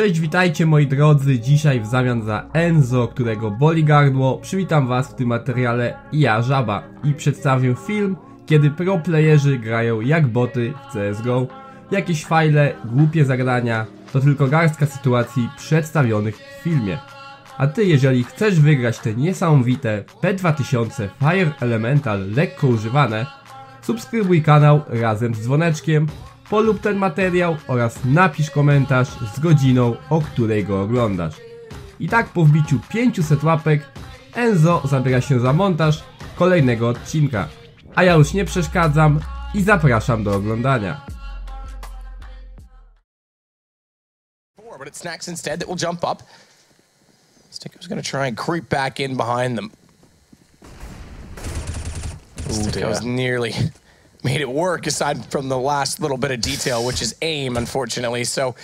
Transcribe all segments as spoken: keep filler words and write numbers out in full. Cześć, witajcie moi drodzy, dzisiaj w zamian za Enzo, którego boli gardło, przywitam was w tym materiale ja, Żaba, i przedstawię film, kiedy pro playerzy grają jak boty w C S G O. Jakieś fajle, głupie zagrania, to tylko garstka sytuacji przedstawionych w filmie. A ty, jeżeli chcesz wygrać te niesamowite P dwa tysiące Fire Elemental lekko używane, subskrybuj kanał razem z dzwoneczkiem, polub ten materiał oraz napisz komentarz z godziną, o której go oglądasz. I tak po wbiciu pięciuset łapek Enzo zabiera się za montaż kolejnego odcinka. A ja już nie przeszkadzam i zapraszam do oglądania. But it's Snacks instead that will jump up. Sticker's gonna try and creep back in behind them. Sticker's nearly made it work, aside from the last little bit of detail, which is aim, unfortunately. So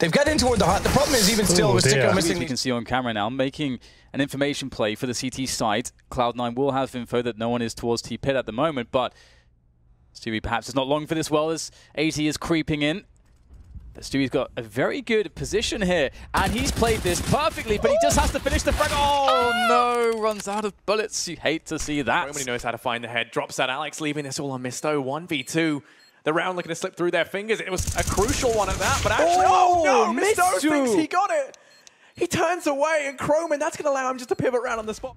they've got in toward the hut. The problem is even still, with Sticko missing. You can see on camera now, making an information play for the C T site. Cloud nine will have info that no one is towards T pit at the moment, but Stewie perhaps is not long for this. Well, as A T is creeping in. But Stewie's got a very good position here, and he's played this perfectly, but he just has to finish the frag. Oh no, runs out of bullets. You hate to see that. Nobody knows how to find the head. Drops at Alex, leaving this all on Misto. one v two. The round looking to slip through their fingers. It was a crucial one at that, but actually, oh, oh no, Misto, Misto thinks he got it. He turns away, and Croman, that's going to allow him just to pivot round on the spot.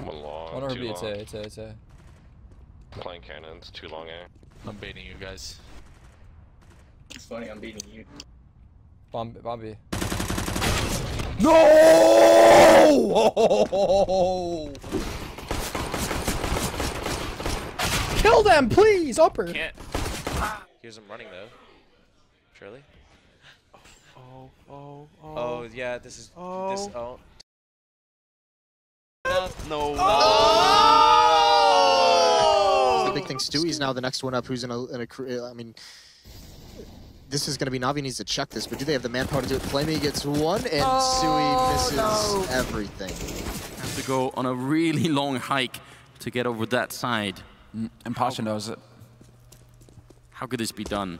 I'm a long, honorably, it's a, it's a, it's a. Playing cannons, too long, eh? I'm beating you guys. It's funny, I'm beating you. Bomb, Bombi. No! Oh! Kill them, please, upper. Can't. Here's him running though. Surely. Oh, oh, oh. Oh yeah, this is oh. this. Oh. No. no. Oh! I think Stewie's now the next one up who's in a, in a I mean, this is going to be Navi needs to check this, but do they have the manpower to do it? Flamey gets one, and oh, Stewie misses no. everything. Have to go on a really long hike to get over that side. And Pasha knows it. How could this be done?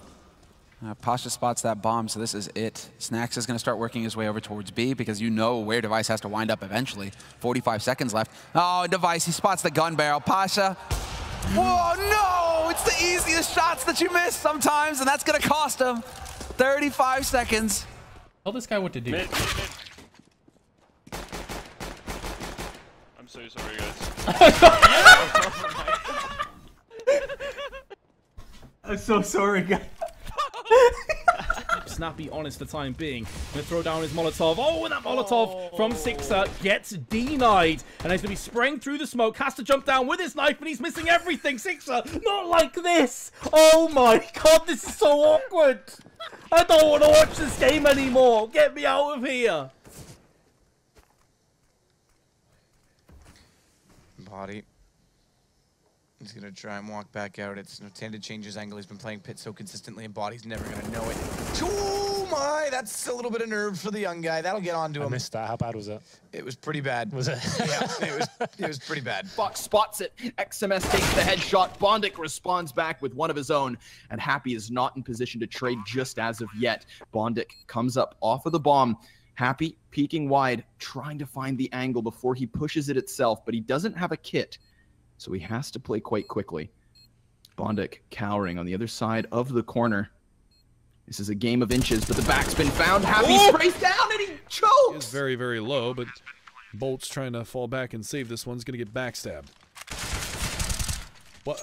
Uh, Pasha spots that bomb, so this is it. Snacks is going to start working his way over towards B, because you know where Device has to wind up eventually. forty-five seconds left. Oh, Device, he spots the gun barrel. Pasha... Whoa, no! It's the easiest shots that you miss sometimes, and that's gonna cost him thirty-five seconds. Tell this guy what to do. Mid, mid, mid. I'm so sorry, guys. I'm so sorry, guys. Snappy on it for the time being. Gonna throw down his Molotov. Oh, and that Molotov oh. from Sixer gets denied. And he's gonna be spraying through the smoke, has to jump down with his knife, and he's missing everything. Sixer, not like this. Oh my god, this is so awkward. I don't want to watch this game anymore. Get me out of here. Body. He's gonna try and walk back out. It's no Tanda changes angle. He's been playing pit so consistently, and Body's never gonna know it. Oh my! That's a little bit of nerve for the young guy. That'll get onto him. I missed that. How bad was that? It was pretty bad. Was it? Yeah, it was. It was pretty bad. Fox spots it. X M S takes the headshot. Bondic responds back with one of his own, and Happy is not in position to trade just as of yet. Bondic comes up off of the bomb. Happy peeking wide, trying to find the angle before he pushes it itself, but he doesn't have a kit. So he has to play quite quickly. Bondic cowering on the other side of the corner. This is a game of inches, but the back's been found. Happy oh! sprays down and he chokes! He is very, very low, but Bolt's trying to fall back and save this one. He's going to get backstabbed. What?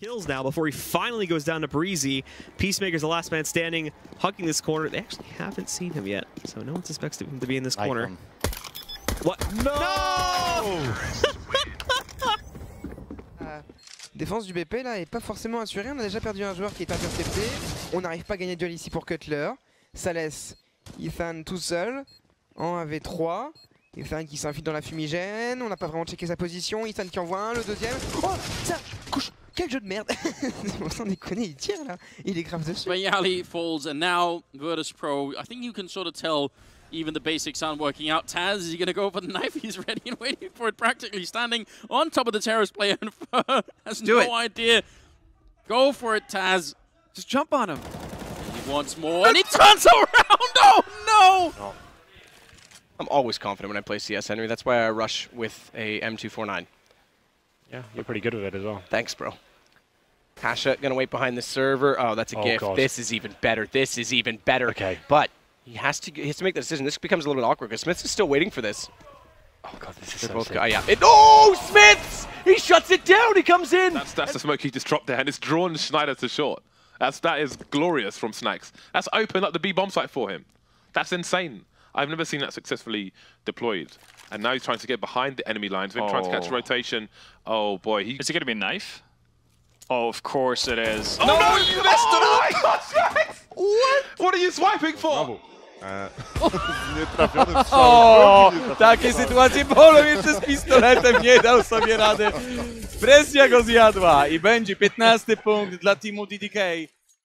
Kills now before he finally goes down to Breezy. Peacemaker's the last man standing, hucking this corner. They actually haven't seen him yet, so no one suspects him to be in this corner. Icon. What? No! uh, défense du B P là est pas forcément assurée. On a déjà perdu un joueur qui est intercepté. On n'arrive pas à gagner de duel ici pour Cutler. Ça laisse Ethan tout seul en A V trois. Ethan qui s'infiltre dans la fumigène. On n'a pas vraiment checké sa position. Ethan qui envoie un, le deuxième. Oh! Ça couche! Quel jeu de merde! On s'en déconne, il tire là. Il est grave dessus. Yali falls, and now Virtus Pro. I think you can sort of tell. Even the basics aren't working out. Taz, is he going to go for the knife? He's ready and waiting for it, practically standing on top of the terrorist player. And has do no it. idea Go for it, Taz. Just jump on him. And he wants more, and he turns around! Oh, no! Oh. I'm always confident when I play C S, Henry. That's why I rush with a M two forty-nine. Yeah, you're pretty good with it as well. Thanks, bro. Pasha going to wait behind the server. Oh, that's a oh, gift. God. This is even better. This is even better. Okay. But he has to he has to make the decision. This becomes a little bit awkward because Smiths is still waiting for this. Oh, God, this is They're so both sick. Guy, yeah. It, oh, Smiths! He shuts it down. He comes in. That's, that's the smoke he just dropped there, and it's drawn Schneider to short. That's, that is glorious from Snacks. That's opened up the B bomb site for him. That's insane. I've never seen that successfully deployed. And now he's trying to get behind the enemy lines. He's oh. trying to catch a rotation. Oh, boy. He is it going to be a knife? Oh, of course it is. Oh, no! no you missed oh, it! Oh, my gosh, yes! What? What are you swiping for? O, takiej sytuacji Polo jeszcze z pistoletem nie dał sobie rady. Presja go zjadła i będzie piętnasty punkt dla Timu D D K.